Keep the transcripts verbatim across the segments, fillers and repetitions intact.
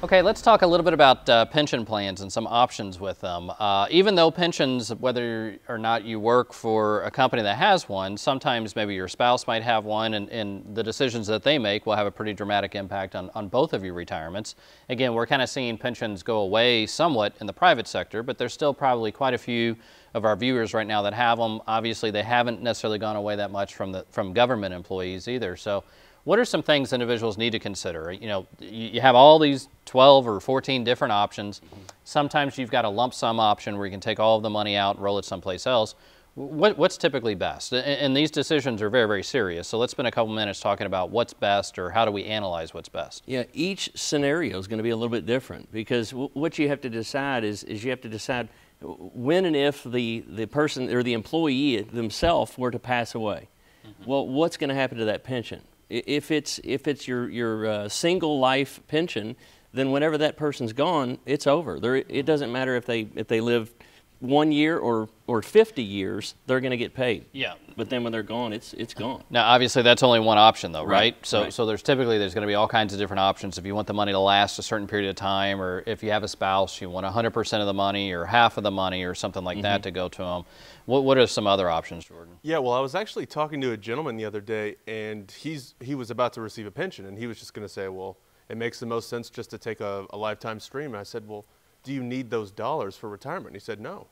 Okay, let's talk a little bit about uh, pension plans and some options with them. Uh, even though pensions, whether or not you work for a company that has one, sometimes maybe your spouse might have one, and, and the decisions that they make will have a pretty dramatic impact on, on both of your retirements. Again, we're kind of seeing pensions go away somewhat in the private sector, but there's still probably quite a few of our viewers right now that have them. Obviously, they haven't necessarily gone away that much from, the, from government employees either. So, what are some things individuals need to consider? You know, you have all these twelve or fourteen different options. Sometimes you've got a lump sum option where you can take all of the money out and roll it someplace else. What, what's typically best? And these decisions are very, very serious. So let's spend a couple minutes talking about what's best or how do we analyze what's best. Yeah, each scenario is going to be a little bit different, because what you have to decide is, is you have to decide when and if the, the person or the employee themselves were to pass away. Mm-hmm. Well, what's going to happen to that pension? If it's if it's your your uh, single life pension, then whenever that person's gone, it's over. They're, it doesn't matter if they if they live one year or or fifty years, they're going to get paid. Yeah. But then when they're gone, it's it's gone. Now, obviously, that's only one option, though, right? right? So right. so there's typically there's going to be all kinds of different options. If you want the money to last a certain period of time, or if you have a spouse, you want one hundred percent of the money or half of the money or something like mm-hmm. that to go to them. What, what are some other options, Jordan? Yeah, well, I was actually talking to a gentleman the other day, and he's he was about to receive a pension, and he was just going to say, well, it makes the most sense just to take a, a lifetime stream. And I said, well, do you need those dollars for retirement? And he said, no.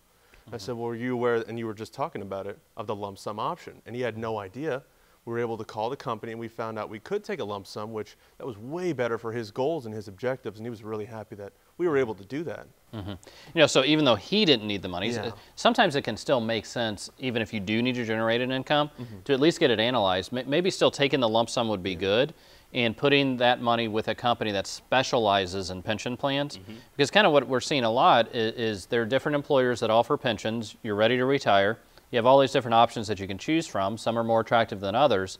Mm-hmm. I said, well, were you aware, and you were just talking about it, of the lump sum option? And he had no idea. We were able to call the company, and we found out we could take a lump sum, which that was way better for his goals and his objectives, and he was really happy that we were able to do that. Mm-hmm. You know, so even though he didn't need the money, yeah. sometimes it can still make sense, even if you do need to generate an income, mm-hmm. to at least get it analyzed. Maybe still taking the lump sum would be yeah. good, and putting that money with a company that specializes in pension plans. Mm-hmm. Because kind of what we're seeing a lot is, is there are different employers that offer pensions. You're ready to retire. You have all these different options that you can choose from. Some are more attractive than others.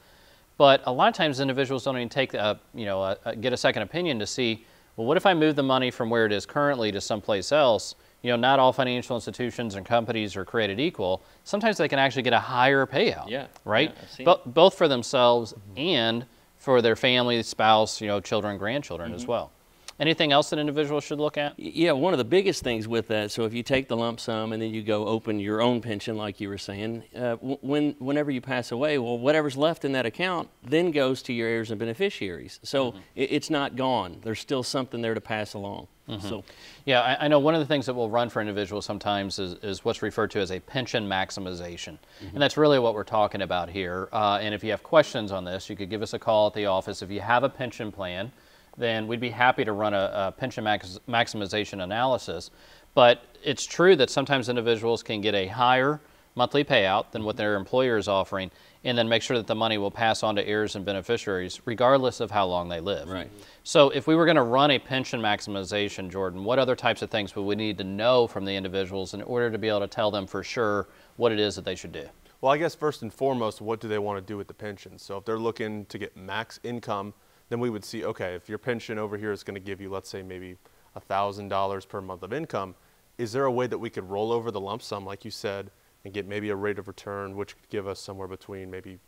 But a lot of times individuals don't even take a, you know, a, a, get a second opinion to see, well, what if I move the money from where it is currently to someplace else? You know, not all financial institutions and companies are created equal. Sometimes they can actually get a higher payout, yeah, right? Yeah, but both for themselves mm-hmm. and for their family, spouse, you know, children, grandchildren mm-hmm. as well. Anything else that individuals should look at? Yeah, one of the biggest things with that, so if you take the lump sum and then you go open your own pension, like you were saying, uh, when, whenever you pass away, well, whatever's left in that account then goes to your heirs and beneficiaries. So mm-hmm. it, it's not gone. There's still something there to pass along. Mm-hmm. So, yeah, I, I know one of the things that will run for individuals sometimes is, is what's referred to as a pension maximization. Mm-hmm. And that's really what we're talking about here. Uh, and if you have questions on this, you could give us a call at the office. If you have a pension plan, then we'd be happy to run a, a pension max, maximization analysis. But it's true that sometimes individuals can get a higher monthly payout than what their employer is offering, and then make sure that the money will pass on to heirs and beneficiaries regardless of how long they live. Right. So if we were going to run a pension maximization, Jordan, what other types of things would we need to know from the individuals in order to be able to tell them for sure what it is that they should do? Well, I guess first and foremost, what do they want to do with the pension? So if they're looking to get max income, then we would see, okay, if your pension over here is going to give you, let's say, maybe one thousand dollars per month of income, is there a way that we could roll over the lump sum, like you said, and get maybe a rate of return, which could give us somewhere between maybe you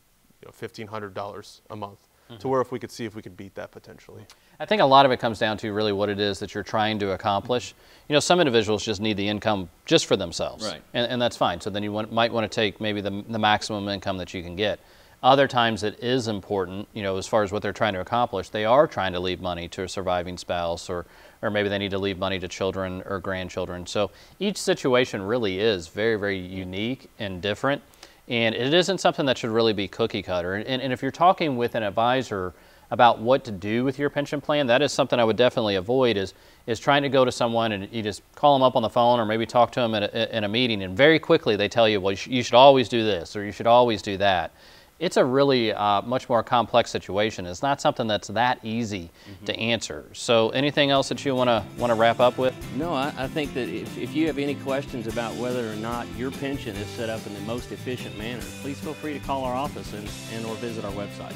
know, fifteen hundred dollars a month, mm-hmm. to where if we could see if we could beat that potentially? I think a lot of it comes down to really what it is that you're trying to accomplish. You know, some individuals just need the income just for themselves, right. and, and that's fine. So then you want, might want to take maybe the, the maximum income that you can get. Other times it is important, you know, as far as what they're trying to accomplish. They are trying to leave money to a surviving spouse, or, or maybe they need to leave money to children or grandchildren. So each situation really is very, very unique and different. And it isn't something that should really be cookie cutter. And, and if you're talking with an advisor about what to do with your pension plan, that is something I would definitely avoid, is, is trying to go to someone and you just call them up on the phone or maybe talk to them in a, in a meeting, and very quickly they tell you, well, you, sh- you should always do this or you should always do that. It's a really uh, much more complex situation. It's not something that's that easy mm-hmm. to answer. So anything else that you want to want to wrap up with? No, I, I think that if, if you have any questions about whether or not your pension is set up in the most efficient manner, please feel free to call our office and, and or visit our website.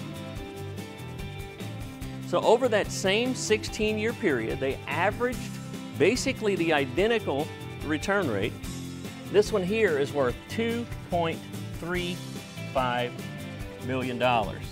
So over that same sixteen-year period, they averaged basically the identical return rate. This one here is worth two point three five million dollars.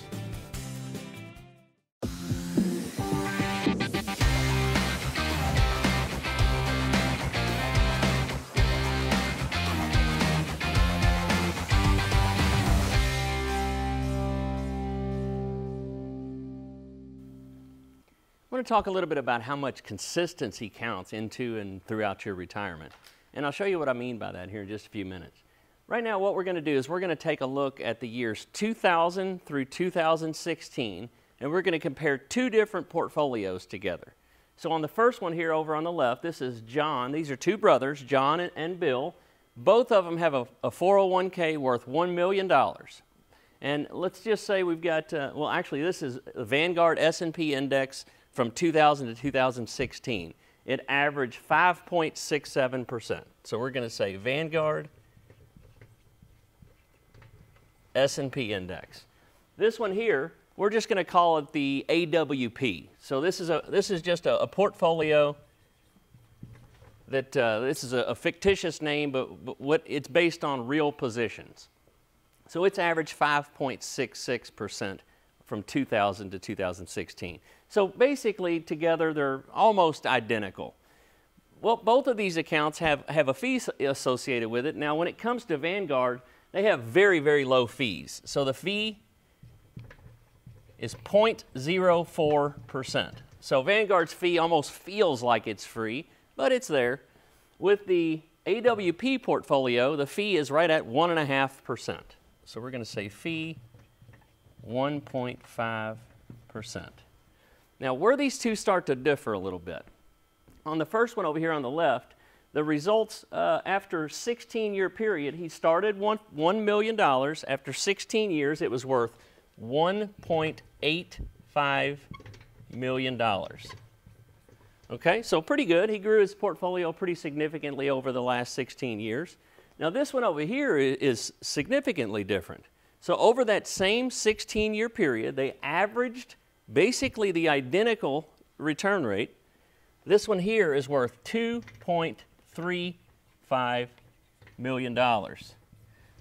want to talk a little bit about how much consistency counts into and throughout your retirement. And I'll show you what I mean by that here in just a few minutes. Right now, what we're going to do is we're going to take a look at the years two thousand through two thousand sixteen, and we're going to compare two different portfolios together. So on the first one here over on the left, this is John. These are two brothers, John and Bill. Both of them have a, a four oh one K worth one million dollars. And let's just say we've got, uh, well, actually, this is the Vanguard S and P index from two thousand to two thousand sixteen. It averaged five point six seven percent. So we're going to say Vanguard S and P index. This one here, we're just going to call it the A W P. So this is a this is just a, a portfolio that uh, this is a, a fictitious name, but, but what it's based on real positions. So it's averaged five point six six percent from two thousand to two thousand sixteen. So basically together they're almost identical. Well, both of these accounts have, have a fee associated with it. Now when it comes to Vanguard, they have very, very low fees. So the fee is zero point zero four percent. So Vanguard's fee almost feels like it's free, but it's there. With the A W P portfolio, the fee is right at one point five percent. So we're going to say fee one point five percent. Now where these two start to differ a little bit. On the first one over here on the left, the results uh, after sixteen year period, he started one, one million dollars. After sixteen years, it was worth one point eight five million dollars. Okay, so pretty good. He grew his portfolio pretty significantly over the last sixteen years. Now this one over here is significantly different. So over that same sixteen year period, they averaged basically the identical return rate. This one here is worth two point three five million dollars.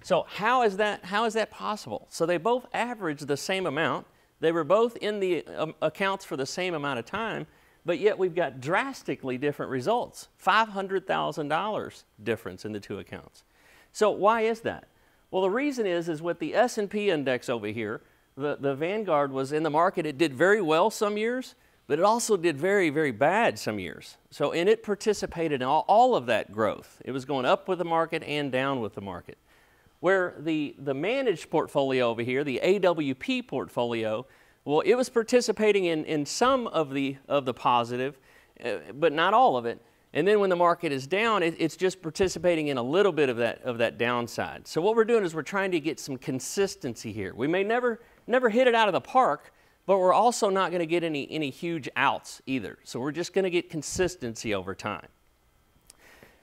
So how is that, how is that possible? So they both averaged the same amount. They were both in the um, accounts for the same amount of time, but yet we've got drastically different results. five hundred thousand dollars difference in the two accounts. So why is that? Well, the reason is, is with the S and P index over here, the, the Vanguard was in the market. It did very well some years, but it also did very, very bad some years. So, and it participated in all, all of that growth. It was going up with the market and down with the market. Where the, the managed portfolio over here, the A W P portfolio, well, it was participating in, in some of the, of the positive, uh, but not all of it. And then when the market is down, it, it's just participating in a little bit of that, of that downside. So what we're doing is we're trying to get some consistency here. We may never, never hit it out of the park, but we're also not going to get any, any huge outs either. So we're just going to get consistency over time.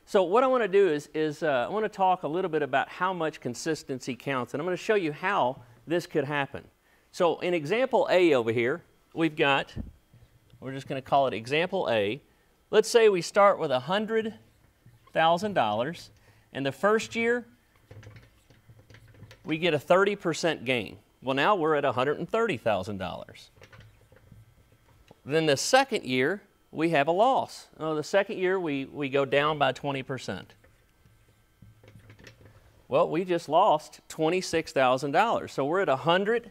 So what I want to do is, is uh, I want to talk a little bit about how much consistency counts, and I'm going to show you how this could happen. So in example A over here, we've got, we're just going to call it example A. Let's say we start with one hundred thousand dollars, and the first year we get a thirty percent gain. Well, now we're at one hundred thirty thousand dollars. Then the second year we have a loss. Oh, the second year we, we go down by twenty percent. Well, we just lost twenty-six thousand dollars, so we're at one hundred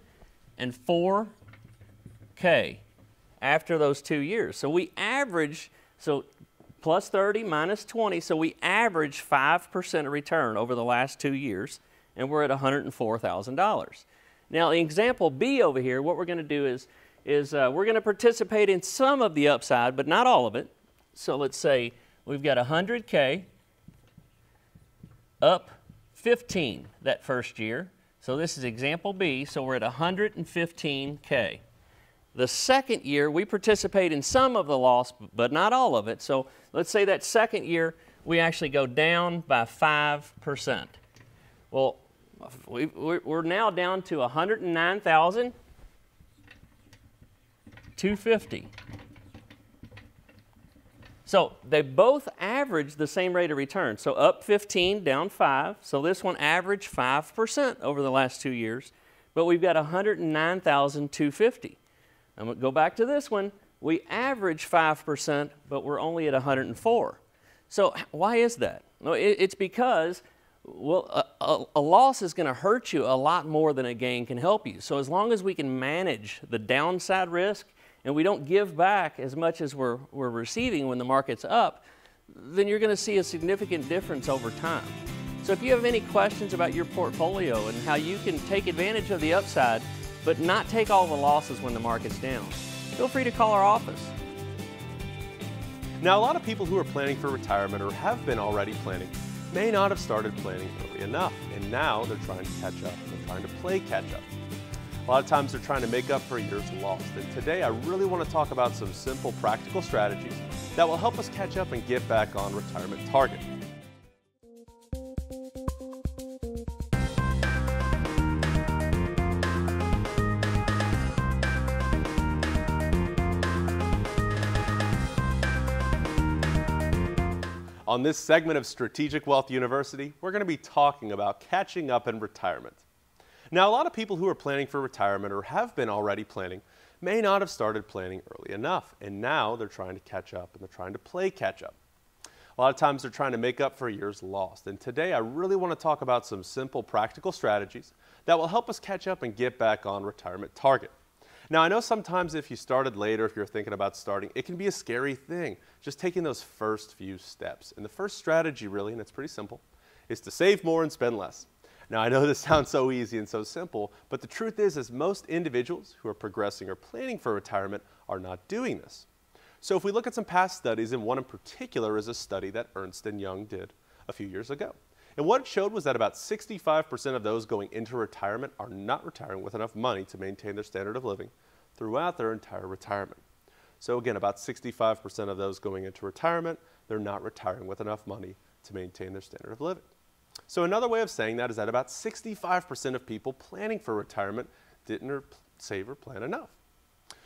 four K after those two years. So we average, so plus thirty minus twenty, so we average five percent return over the last two years, and we're at one hundred four thousand dollars. Now, in example B over here, what we're going to do is, is uh, we're going to participate in some of the upside, but not all of it. So let's say we've got one hundred K up fifteen that first year. So this is example B, so we're at one hundred fifteen K. The second year, we participate in some of the loss, but not all of it. So let's say that second year, we actually go down by five percent. Well, we, we're now down to one hundred nine thousand two hundred fifty dollars. So they both average the same rate of return. So up fifteen, down five. So this one averaged five percent over the last two years, but we've got one hundred nine thousand two hundred fifty dollars. I'm going to go back to this one. We average five percent, but we're only at one hundred four. So why is that? Well, it, it's because, well, a, a, a loss is going to hurt you a lot more than a gain can help you. So as long as we can manage the downside risk and we don't give back as much as we're, we're receiving when the market's up, then you're going to see a significant difference over time. So if you have any questions about your portfolio and how you can take advantage of the upside but not take all the losses when the market's down, feel free to call our office. Now, a lot of people who are planning for retirement or have been already planning may not have started planning early enough, and now they're trying to catch up. They're trying to play catch up. A lot of times they're trying to make up for years lost, and today I really want to talk about some simple practical strategies that will help us catch up and get back on retirement target. On this segment of Strategic Wealth University, we're going to be talking about catching up in retirement. Now, a lot of people who are planning for retirement or have been already planning may not have started planning early enough, and now they're trying to catch up and they're trying to play catch up. A lot of times they're trying to make up for years lost, and today I really want to talk about some simple practical strategies that will help us catch up and get back on retirement target. Now, I know sometimes if you started later, if you're thinking about starting, it can be a scary thing, just taking those first few steps. And the first strategy, really, and it's pretty simple, is to save more and spend less. Now, I know this sounds so easy and so simple, but the truth is, is most individuals who are progressing or planning for retirement are not doing this. So if we look at some past studies, and one in particular is a study that Ernst and Young did a few years ago. And what it showed was that about sixty-five percent of those going into retirement are not retiring with enough money to maintain their standard of living throughout their entire retirement. So again, about sixty-five percent of those going into retirement, they're not retiring with enough money to maintain their standard of living. So another way of saying that is that about sixty-five percent of people planning for retirement didn't save or plan enough.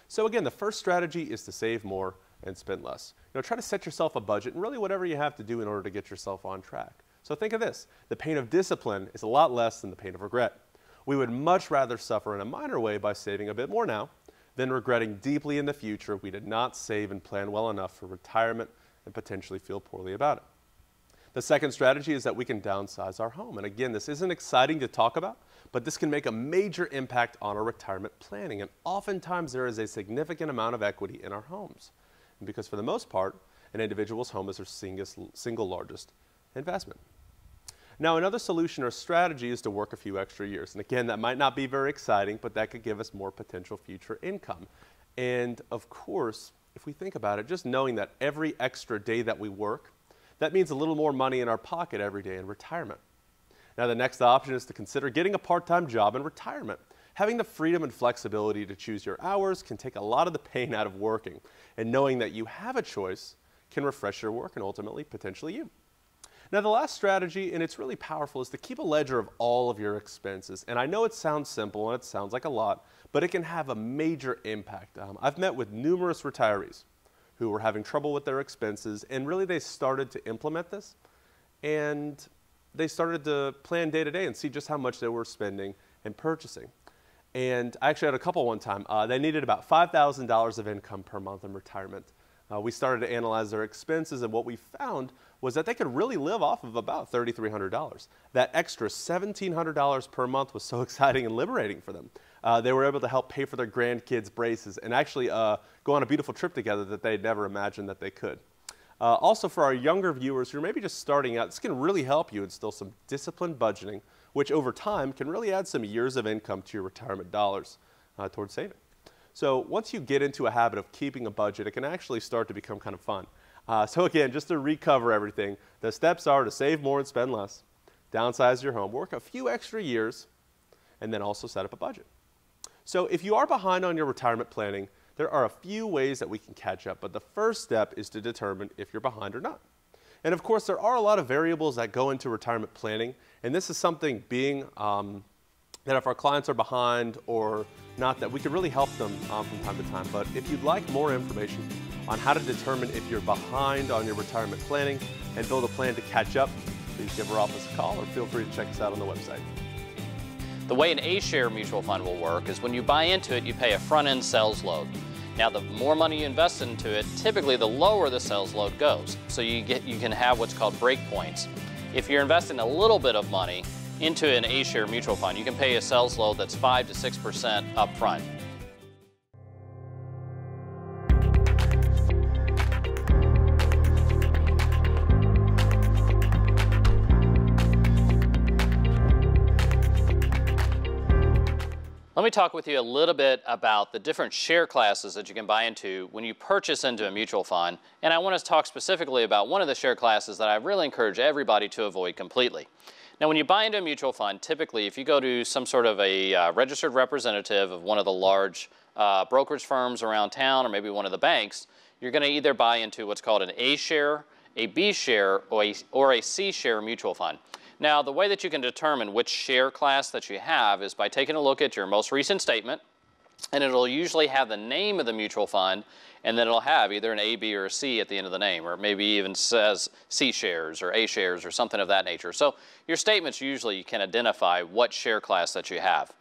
So again, the first strategy is to save more and spend less. You know, try to set yourself a budget and really whatever you have to do in order to get yourself on track. So think of this, the pain of discipline is a lot less than the pain of regret. We would much rather suffer in a minor way by saving a bit more now than regretting deeply in the future we did not save and plan well enough for retirement and potentially feel poorly about it. The second strategy is that we can downsize our home. And again, this isn't exciting to talk about, but this can make a major impact on our retirement planning. And oftentimes there is a significant amount of equity in our homes. And because for the most part, an individual's home is their single largest investment. Now, another solution or strategy is to work a few extra years. And again, that might not be very exciting, but that could give us more potential future income. And of course, if we think about it, just knowing that every extra day that we work, that means a little more money in our pocket every day in retirement. Now, the next option is to consider getting a part-time job in retirement. Having the freedom and flexibility to choose your hours can take a lot of the pain out of working. And knowing that you have a choice can refresh your work and ultimately, potentially you. Now, the last strategy, and it's really powerful, is to keep a ledger of all of your expenses. And I know it sounds simple and it sounds like a lot, but it can have a major impact. Um, I've met with numerous retirees who were having trouble with their expenses, and really they started to implement this, and they started to plan day to day and see just how much they were spending and purchasing. And I actually had a couple one time. Uh, they needed about five thousand dollars of income per month in retirement. Uh, we started to analyze their expenses, and what we found was that they could really live off of about three thousand three hundred dollars. That extra one thousand seven hundred dollars per month was so exciting and liberating for them. Uh, they were able to help pay for their grandkids' braces and actually uh, go on a beautiful trip together that they'd never imagined that they could. Uh, also, for our younger viewers who are maybe just starting out, this can really help you instill some disciplined budgeting, which over time can really add some years of income to your retirement dollars uh, towards saving. So once you get into a habit of keeping a budget, it can actually start to become kind of fun. Uh, so again, just to recover everything, the steps are to save more and spend less, downsize your home, work a few extra years, and then also set up a budget. So if you are behind on your retirement planning, there are a few ways that we can catch up, but the first step is to determine if you're behind or not. And of course, there are a lot of variables that go into retirement planning, and this is something being um, that if our clients are behind or not, that we can really help them um, from time to time. But if you'd like more information on how to determine if you're behind on your retirement planning and build a plan to catch up, please give our office a call or feel free to check us out on the website. The way an A-share mutual fund will work is when you buy into it, you pay a front-end sales load. Now, the more money you invest into it, typically the lower the sales load goes. So you, get, you can have what's called break points. If you're investing a little bit of money into an A-share mutual fund, you can pay a sales load that's five to six percent up front. Let me talk with you a little bit about the different share classes that you can buy into when you purchase into a mutual fund. And I want to talk specifically about one of the share classes that I really encourage everybody to avoid completely. Now, when you buy into a mutual fund, typically if you go to some sort of a uh, registered representative of one of the large uh, brokerage firms around town or maybe one of the banks, you're going to either buy into what's called an A share, a B share, or a, or a C share mutual fund. Now, the way that you can determine which share class that you have is by taking a look at your most recent statement, and it'll usually have the name of the mutual fund, and then it'll have either an A, B, or a C at the end of the name, or maybe even says C shares or A shares or something of that nature. So your statements usually can identify what share class that you have.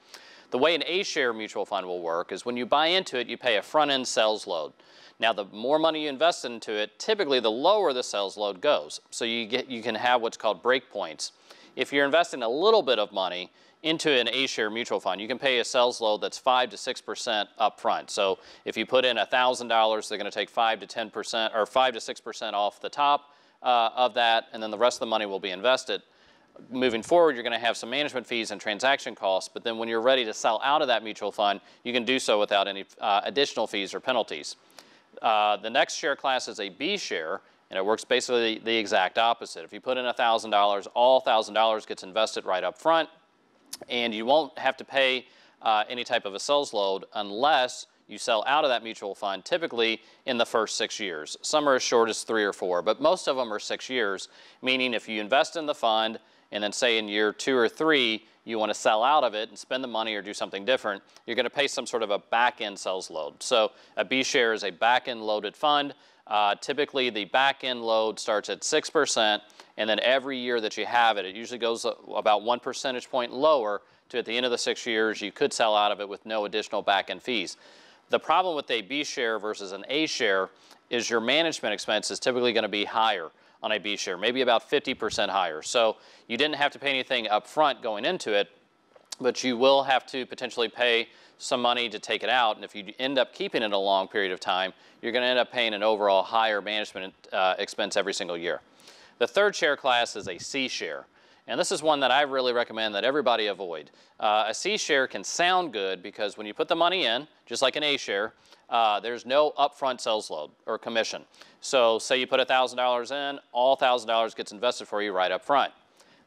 The way an A share mutual fund will work is when you buy into it, you pay a front-end sales load. Now, the more money you invest into it, typically the lower the sales load goes. So you get, you can have what's called break points. If you're investing a little bit of money into an A-share mutual fund, you can pay a sales load that's five to six percent up front. So if you put in one thousand dollars, they're going to take five to ten percent or five to six percent off the top uh, of that, and then the rest of the money will be invested. Moving forward, you're going to have some management fees and transaction costs, but then when you're ready to sell out of that mutual fund, you can do so without any uh, additional fees or penalties. Uh, the next share class is a B share, and it works basically the exact opposite. If you put in one thousand dollars, all one thousand dollars gets invested right up front, and you won't have to pay uh, any type of a sales load unless you sell out of that mutual fund, typically in the first six years. Some are as short as three or four, but most of them are six years, meaning if you invest in the fund, and then say in year two or three, you want to sell out of it and spend the money or do something different, you're going to pay some sort of a back-end sales load. So a B share is a back-end loaded fund. Uh, typically, the back-end load starts at six percent, and then every year that you have it, it usually goes about one percentage point lower to at the end of the six years, you could sell out of it with no additional back-end fees. The problem with a B share versus an A share is your management expense is typically going to be higher on a B share, maybe about fifty percent higher. So you didn't have to pay anything up front going into it, but you will have to potentially pay some money to take it out. And if you end up keeping it a long period of time, you're going to end up paying an overall higher management uh, expense every single year. The third share class is a C share. And this is one that I really recommend that everybody avoid. Uh, a C share can sound good because when you put the money in, just like an A share, uh, there's no upfront sales load or commission. So say you put one thousand dollars in, all one thousand dollars gets invested for you right up front.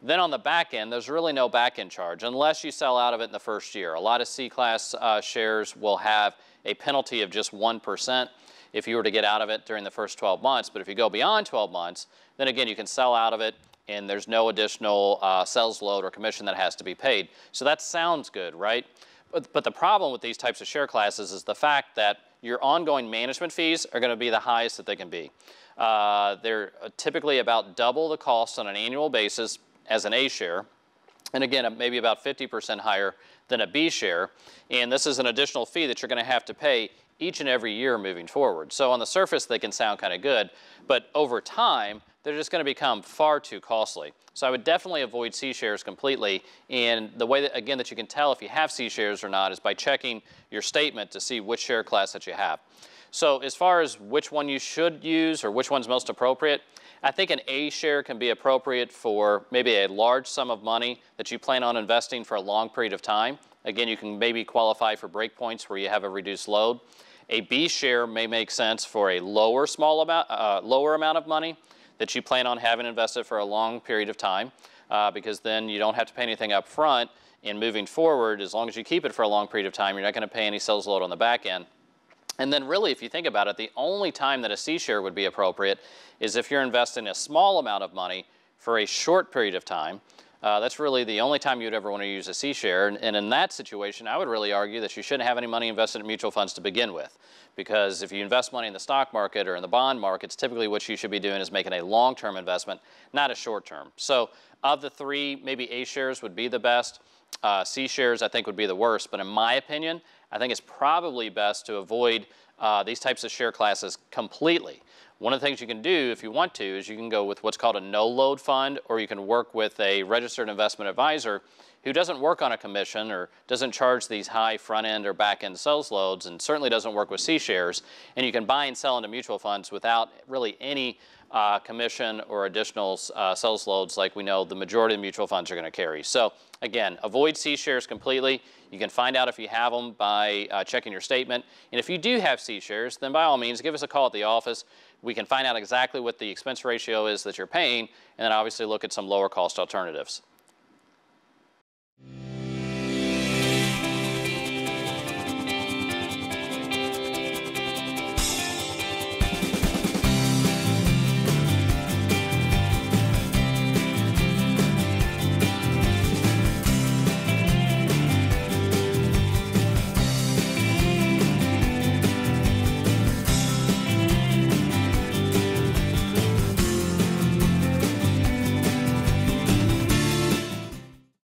Then on the back end, there's really no back end charge unless you sell out of it in the first year. A lot of C class uh, shares will have a penalty of just one percent if you were to get out of it during the first twelve months. But if you go beyond twelve months, then again, you can sell out of it, and there's no additional uh, sales load or commission that has to be paid. So that sounds good, right? But, but the problem with these types of share classes is the fact that your ongoing management fees are going to be the highest that they can be. Uh, they're typically about double the cost on an annual basis as an A share, and again, maybe about fifty percent higher than a B share, and this is an additional fee that you're going to have to pay each and every year moving forward. So on the surface, they can sound kind of good, but over time, they're just going to become far too costly. So I would definitely avoid C shares completely. And the way that, again, that you can tell if you have C shares or not is by checking your statement to see which share class that you have. So as far as which one you should use or which one's most appropriate, I think an A share can be appropriate for maybe a large sum of money that you plan on investing for a long period of time. Again, you can maybe qualify for breakpoints where you have a reduced load. A B share may make sense for a lower small amount, uh, lower amount of money that you plan on having invested for a long period of time, uh, because then you don't have to pay anything up front, and moving forward, as long as you keep it for a long period of time, you're not going to pay any sales load on the back end. And then really, if you think about it, the only time that a C share would be appropriate is if you're investing a small amount of money for a short period of time. Uh, that's really the only time you'd ever want to use a C share, and, and in that situation, I would really argue that you shouldn't have any money invested in mutual funds to begin with, because if you invest money in the stock market or in the bond markets, typically what you should be doing is making a long-term investment, not a short-term. So of the three, maybe A shares would be the best. Uh, C shares, I think, would be the worst, but in my opinion, I think it's probably best to avoid uh, these types of share classes completely. One of the things you can do if you want to is you can go with what's called a no-load fund, or you can work with a registered investment advisor who doesn't work on a commission or doesn't charge these high front-end or back-end sales loads, and certainly doesn't work with C-shares. And you can buy and sell into mutual funds without really any uh, commission or additional uh, sales loads like we know the majority of mutual funds are going to carry. So again, avoid C-shares completely. You can find out if you have them by uh, checking your statement. And if you do have C-shares, then by all means, give us a call at the office. We can find out exactly what the expense ratio is that you're paying, and then obviously look at some lower cost alternatives.